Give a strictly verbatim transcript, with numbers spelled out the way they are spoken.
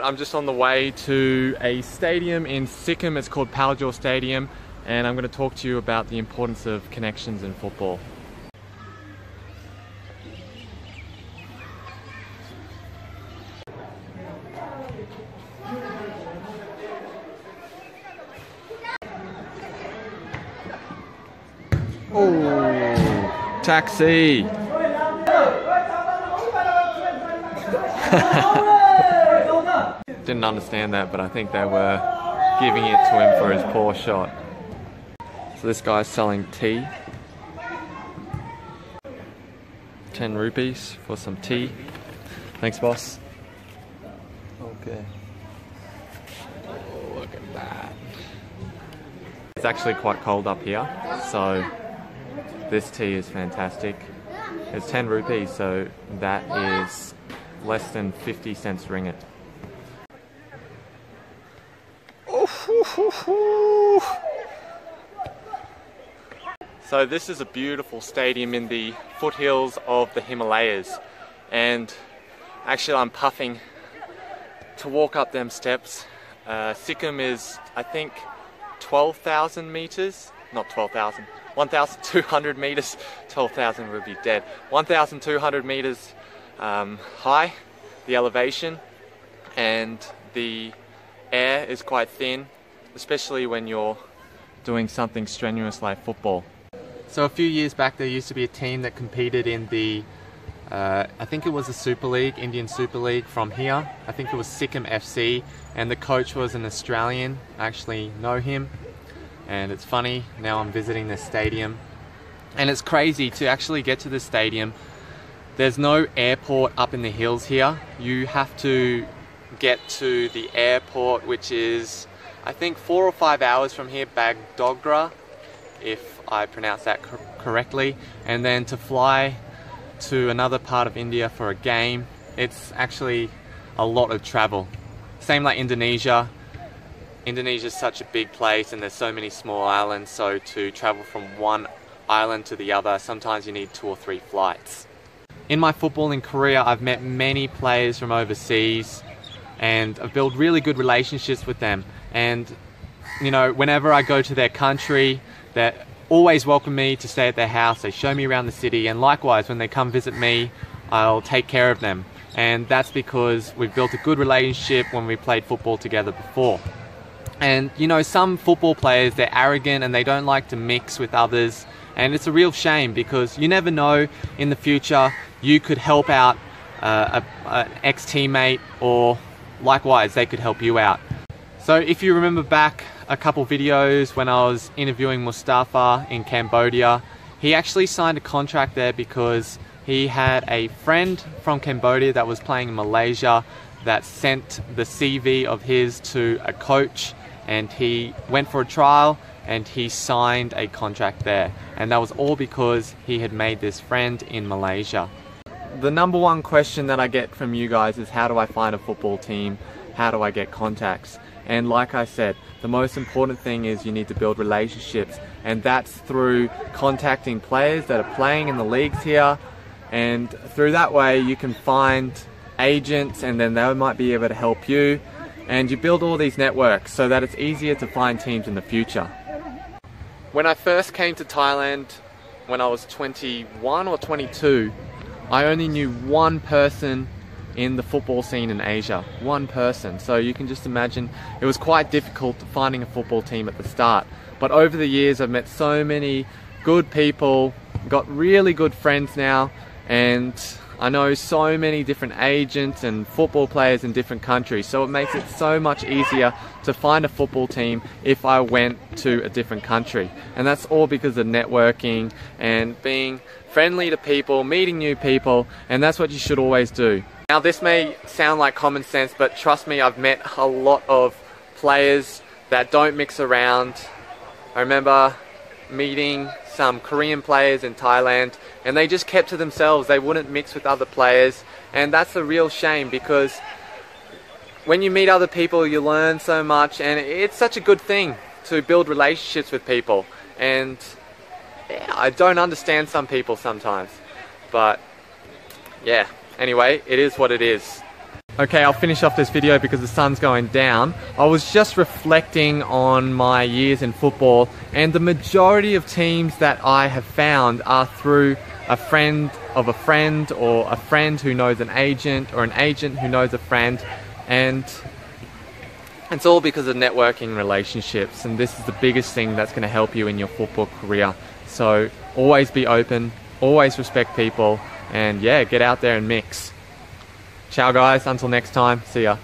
right, I'm just on the way to a stadium in Sikkim. It's called Palzor Stadium, and I'm going to talk to you about the importance of connections in football. Oh, taxi! Didn't understand that, but I think they were giving it to him for his poor shot. So this guy's selling tea. ten rupees for some tea. Thanks, boss. Okay. Oh, look at that. It's actually quite cold up here, so this tea is fantastic. It's ten rupees, so that is less than fifty cents ringgit. So this is a beautiful stadium in the foothills of the Himalayas, and actually I'm puffing to walk up them steps. Uh, Sikkim is, I think, twelve thousand meters, not twelve thousand, one thousand two hundred meters, twelve thousand would be dead, one thousand two hundred meters um, high, the elevation, and the air is quite thin, especially when you're doing something strenuous like football. So a few years back there used to be a team that competed in the, uh, I think it was the Super League, Indian Super League from here. I think it was Sikkim F C, and the coach was an Australian. I actually know him, and it's funny, now I'm visiting this stadium. And it's crazy to actually get to this stadium. There's no airport up in the hills here. You have to get to the airport, which is I think four or five hours from here, Bagdogra, if I pronounce that cor correctly, and then to fly to another part of India for a game. It's actually a lot of travel. Same like Indonesia. Indonesia is such a big place and there's so many small islands, so to travel from one island to the other, sometimes you need two or three flights. In my football in Korea, I've met many players from overseas, and I've built really good relationships with them. And you know, whenever I go to their country, they always welcome me to stay at their house. They show me around the city, and likewise when they come visit me, I'll take care of them. And that's because we've built a good relationship when we played football together before. And you know, some football players, they're arrogant and they don't like to mix with others, and it's a real shame because you never know, in the future you could help out uh, a, an ex-teammate, or likewise they could help you out. So if you remember back a couple videos when I was interviewing Mustafa in Cambodia, he actually signed a contract there because he had a friend from Cambodia that was playing in Malaysia that sent the C V of his to a coach, and he went for a trial and he signed a contract there, and that was all because he had made this friend in Malaysia. The number one question that I get from you guys is, how do I find a football team? How do I get contacts? And like I said, the most important thing is you need to build relationships, and that's through contacting players that are playing in the leagues here, and through that way you can find agents, and then they might be able to help you, and you build all these networks so that it's easier to find teams in the future. When I first came to Thailand when I was twenty-one or twenty-two, I only knew one person in the football scene in Asia, one person. So you can just imagine it was quite difficult finding a football team at the start. But over the years I've met so many good people, got really good friends now, and I know so many different agents and football players in different countries. So it makes it so much easier to find a football team if I went to a different country. And that's all because of networking and being friendly to people, meeting new people, and that's what you should always do. Now this may sound like common sense, but trust me, I've met a lot of players that don't mix around. I remember meeting some Korean players in Thailand, and they just kept to themselves. They wouldn't mix with other players, and that's a real shame, because when you meet other people you learn so much, and it's such a good thing to build relationships with people. And yeah, I don't understand some people sometimes, but yeah, anyway, it is what it is. Okay, I'll finish off this video because the sun's going down. I was just reflecting on my years in football, and the majority of teams that I have found are through a friend of a friend, or a friend who knows an agent, or an agent who knows a friend, and it's all because of networking relationships, and this is the biggest thing that's going to help you in your football career. So always be open, always respect people, and yeah, get out there and mix. Ciao guys, until next time, see ya.